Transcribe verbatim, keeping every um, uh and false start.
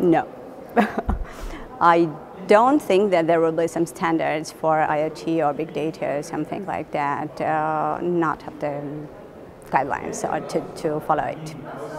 No. I don't think that there will be some standards for IoT or big data or something like that, uh, not have the guidelines or to, to follow it.